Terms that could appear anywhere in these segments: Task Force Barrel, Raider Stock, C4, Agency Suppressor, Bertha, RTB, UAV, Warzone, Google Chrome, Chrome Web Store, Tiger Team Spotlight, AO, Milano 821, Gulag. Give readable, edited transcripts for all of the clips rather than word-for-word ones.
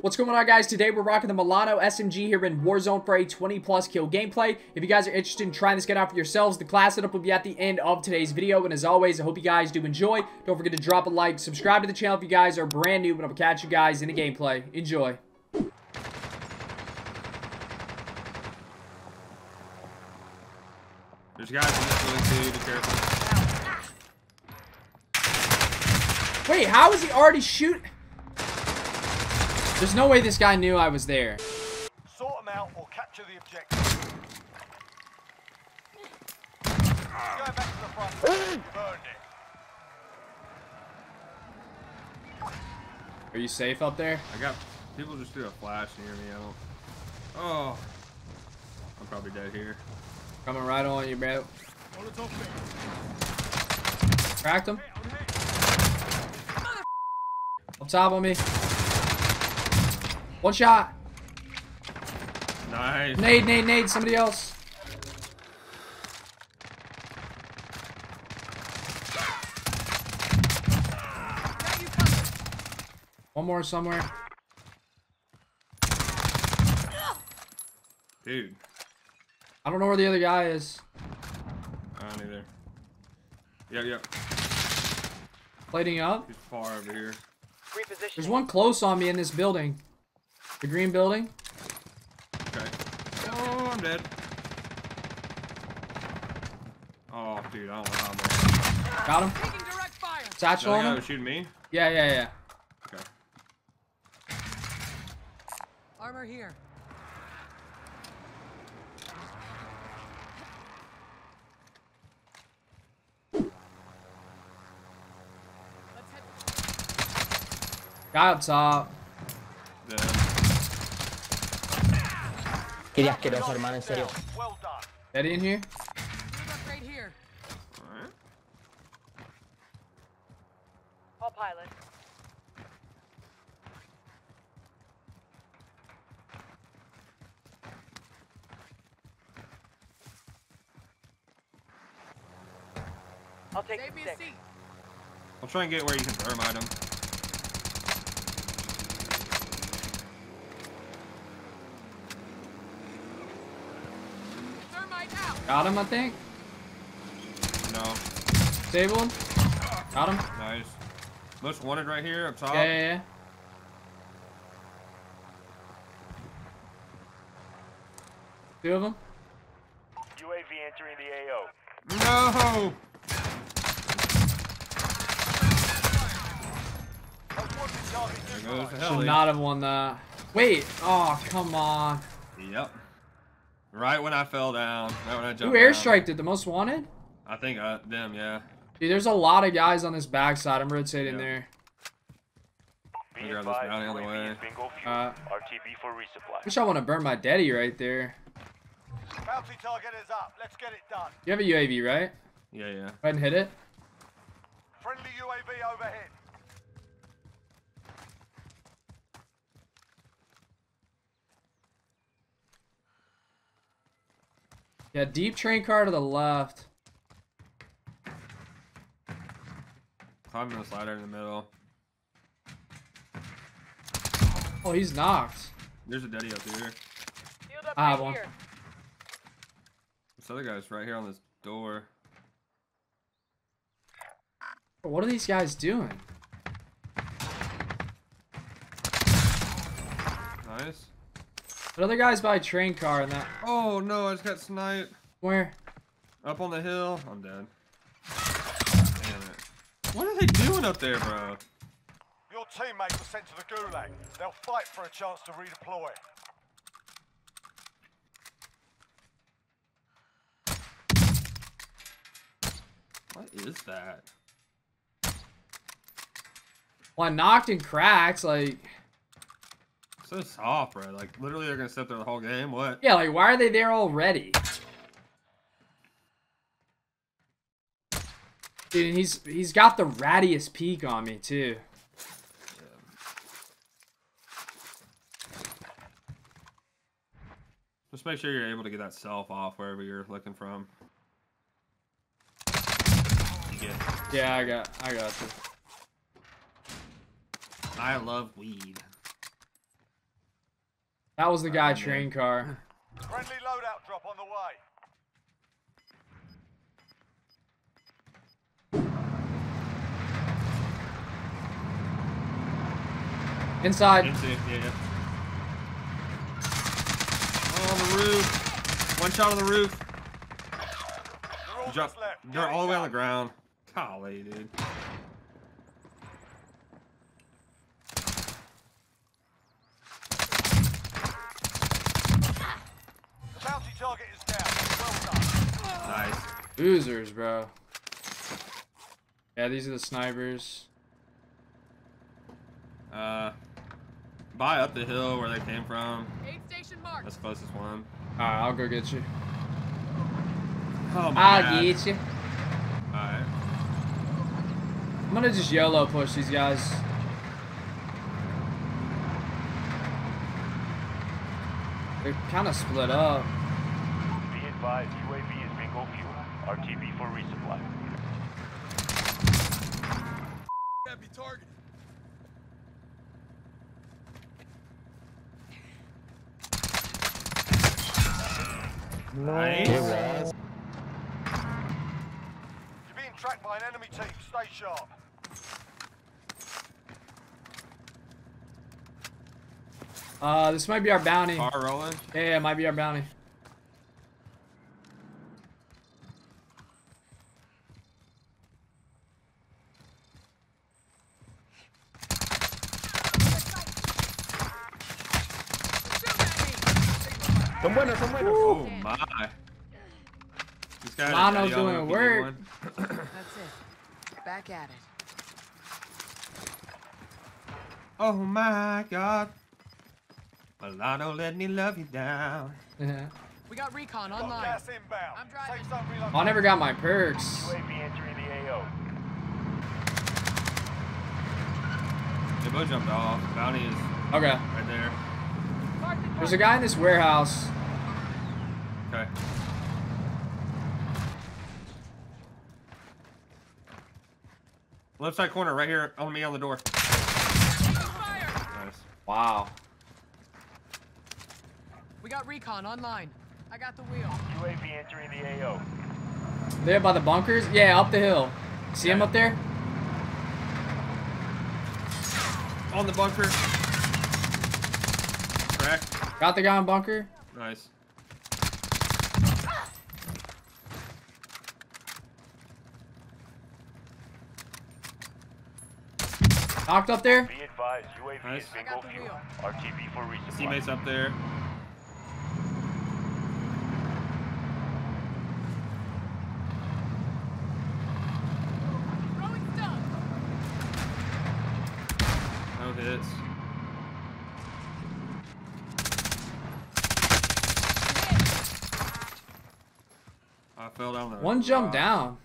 What's going on, guys? Today we're rocking the Milano SMG here in Warzone for a 20+ kill gameplay. If you guys are interested in trying this gun out for yourselves, the class setup will be at the end of today's video. And as always, I hope you guys do enjoy. Don't forget to drop a like, subscribe to the channel if you guys are brand new, but I'll catch you guys in the gameplay. Enjoy. There's guys in this building too, be careful. Wait, how is he already shooting? There's no way this guy knew I was there. Sort them out or capture the objective. Go back to the front. You burned it. Are you safe up there? I got people just do a flash near me. I don't. Oh, I'm probably dead here. Coming right on you, bro. Cracked him. Up top on me. One shot. Nice. Nade. Somebody else. One more somewhere. Dude. I don't know where the other guy is. I don't either. Yep. Plating up. He's far over here. There's one close on me in this building. The green building. Okay. Oh, I'm dead. Oh, dude, I don't know how much. Got him. Satchel on him. Was shooting me? Yeah. Okay. Armor here. Guy up top. Dead. Well done. That in here? Right here. Alright. All pilot. I'll take ABC. I'll try and get where you can thermite him. Got him, I think. No. Stable him. Got him. Nice. Most wanted right here up top. Yeah. Two of them. UAV entering the AO. No. There goes the heli. Should not have won that. Wait. Oh, come on. Yep. Right when I fell down, right when I jumped. Who airstriked it? The most wanted? I think them, yeah. Dude, there's a lot of guys on this backside. I'm rotating there. Be advised, on the way. RTB for resupply. Wish I want to burn my daddy right there. Bounty target is up. Let's get it done. You have a UAV, right? Yeah. Go ahead and hit it. Friendly UAV overhead. Yeah, deep train car to the left. Climbing the slider in the middle. Oh, he's knocked. There's a deadie up here. I have one. This other guy's right here on this door. What are these guys doing? Nice. Another guy's by a train car and that. Oh no, I just got sniped. Where? Up on the hill. I'm dead. Damn it. What are they doing up there, bro? Your teammates were sent to the Gulag. They'll fight for a chance to redeploy. What is that? Well, I knocked and cracked, like. So soft, bro. Like, literally, they're gonna sit there the whole game. What? Yeah, like, why are they there already? Dude, he's got the rattiest peak on me too. Yeah. Just make sure you're able to get that self off wherever you're looking from. Yeah, I got you. I love weed. That was the guy train car. Friendly loadout drop on the way. Inside. Yeah. Oh, on the roof. One shot on the roof. They're all the way on the ground. Golly, dude. The bounty target is down. Well done. Nice. Boozers, bro. Yeah, these are the snipers. Buy up the hill where they came from. Aid station mark. That's the closest one. Alright, I'll go get you. Oh my God. I'll get you. Alright. I'm gonna just YOLO push these guys. They're kinda split up. Be advised, UAV is bingo fuel. RTB for resupply. Gotta be targeted. Nice. You're being tracked by an enemy team. Stay sharp. This might be our bounty. Car rolling? Yeah, it might be our bounty. Some winner. Oh my. This guy Milano's doing work. That's it. Back at it. Oh my God. Milano, let me love you down. Yeah. We got recon online. Gas inbound. I'm driving. I never got my perks. UAV entering the AO. They both jumped off. Bounty is right there. There's a guy in this warehouse. Okay. Left side corner, right here on me on the door. Nice. Wow. We got recon online. I got the wheel. UAV entering the AO. There by the bunkers? Yeah, up the hill. See him up there? On the bunker. Got the guy on bunker. Nice. Knocked up there. Be advised, UAV is bingo fuel. RTB for resupply. Teammates up there. No hits. Fell down there. One jump down.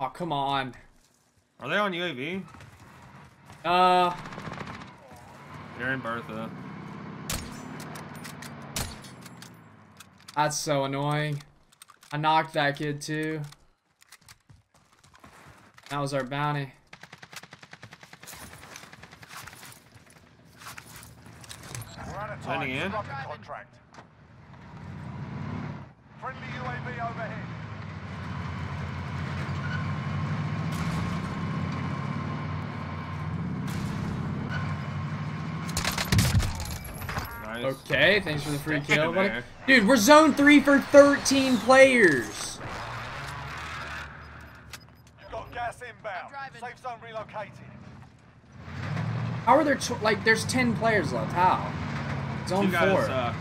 Oh, come on. Are they on UAV? They're in Bertha. That's so annoying. I knocked that kid too. That was our bounty. We're out of time. Landing in. Friendly UAV overhead. Nice. Okay, thanks for the free kill. Dude, we're zone 3 for 13 players. You've got gas inbound. Safe zone relocated. How are there like there's 10 players left? How? Zone 4.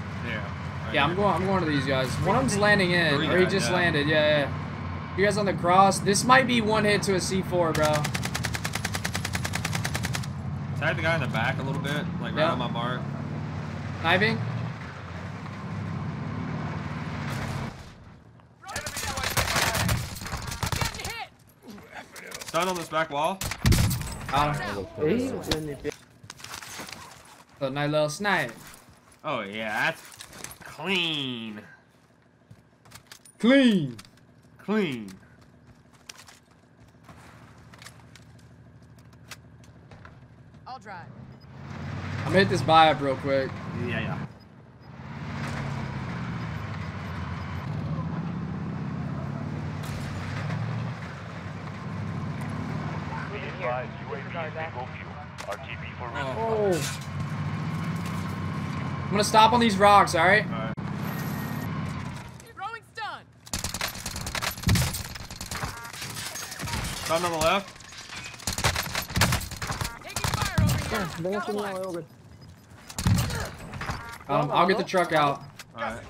Yeah, I'm going to these guys. One of them's landing in, or he just landed. Yeah. You guys on the cross. This might be one hit to a C4, bro. Tag the guy in the back a little bit, like right on my mark. Diving. Stun on this back wall. So nice little snipe. Oh yeah. That's Clean. I'll drive. I'm me hit this buy up real quick. Yeah, yeah. Oh. I'm gonna stop on these rocks, alright? Alright. Throwing stun. Stun on the left. I'll get the truck out. All right.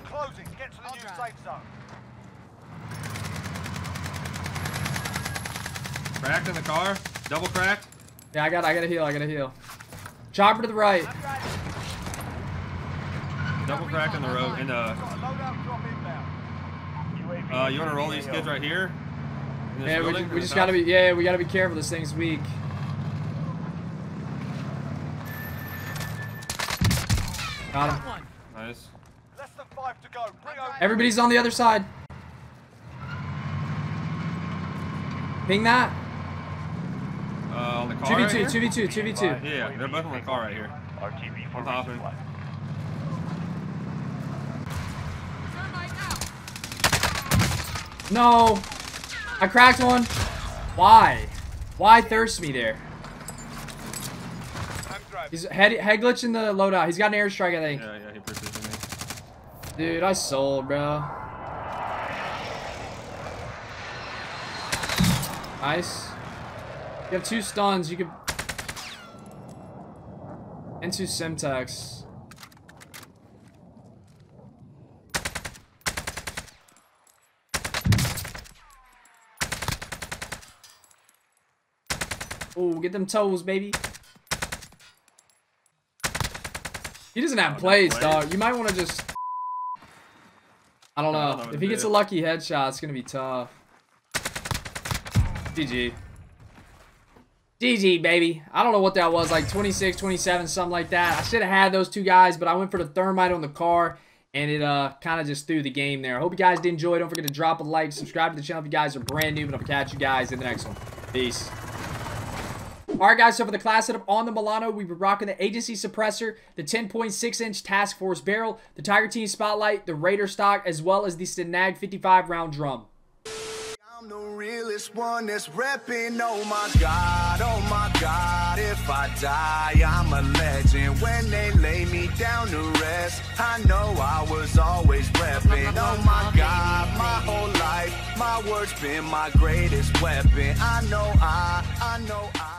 Cracked in the car. Double cracked. Yeah, I gotta heal. I gotta heal. Chopper to the right. Double crack on the road. And you wanna roll these kids right here? Yeah, we just gotta be. Yeah, we gotta be careful. This thing's weak. Got him. Nice. Less than 5 to go. Everybody's on the other side. Ping that. On the car 2v2, right here? 2v2, 2v2, 2v2. Yeah, they're both on the car right here. RTB for popping. No. I cracked one. Why? Why thirst me there? He's head glitch in the loadout. He's got an airstrike, I think. Yeah, yeah, he precision me. Dude, I sold, bro. Nice. You have 2 stuns. You could. And 2 Simtex. Ooh, get them toes, baby. He doesn't have plays, dog. You might want to just... I don't know. If he gets a lucky headshot, it's going to be tough. GG. GG, baby. I don't know what that was, like 26, 27, something like that. I should have had those 2 guys, but I went for the thermite on the car, and it kind of just threw the game there. I hope you guys did enjoy. Don't forget to drop a like, subscribe to the channel if you guys are brand new, and I'll catch you guys in the next one. Peace. Alright guys, so for the class setup on the Milano, we were rocking the Agency Suppressor, the 10.6 inch Task Force Barrel, the Tiger Team Spotlight, the Raider Stock, as well as the Stenag 55 round drum. I'm the realest one that's repping, oh my God, if I die, I'm a legend. When they lay me down to rest, I know I was always repping, oh my God, my whole life, my word's been my greatest weapon. I know I know I.